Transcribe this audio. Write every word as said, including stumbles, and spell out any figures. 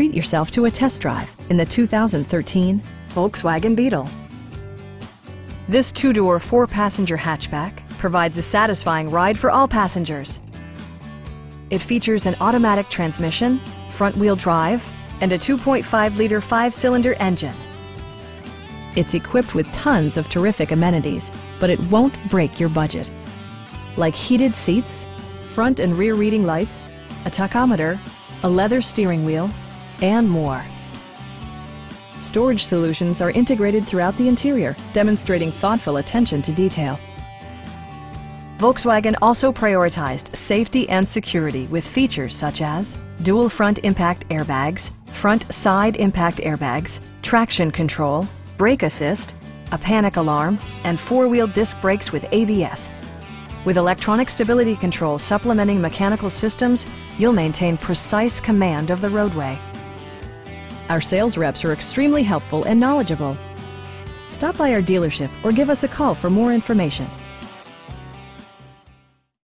treat yourself to a test drive in the two thousand thirteen Volkswagen Beetle. This two-door, four-passenger hatchback provides a satisfying ride for all passengers. It features an automatic transmission, front-wheel drive, and a two point five liter five-cylinder engine. It's equipped with tons of terrific amenities, but it won't break your budget, like heated seats, front and rear reading lights, a tachometer, a leather steering wheel, and more. Storage solutions are integrated throughout the interior, demonstrating thoughtful attention to detail. Volkswagen also prioritized safety and security with features such as dual front impact airbags, front side impact airbags, traction control, brake assist, a panic alarm, and four-wheel disc brakes with A B S. With electronic stability control supplementing mechanical systems, you'll maintain precise command of the roadway. Our sales reps are extremely helpful and knowledgeable. Stop by our dealership or give us a call for more information.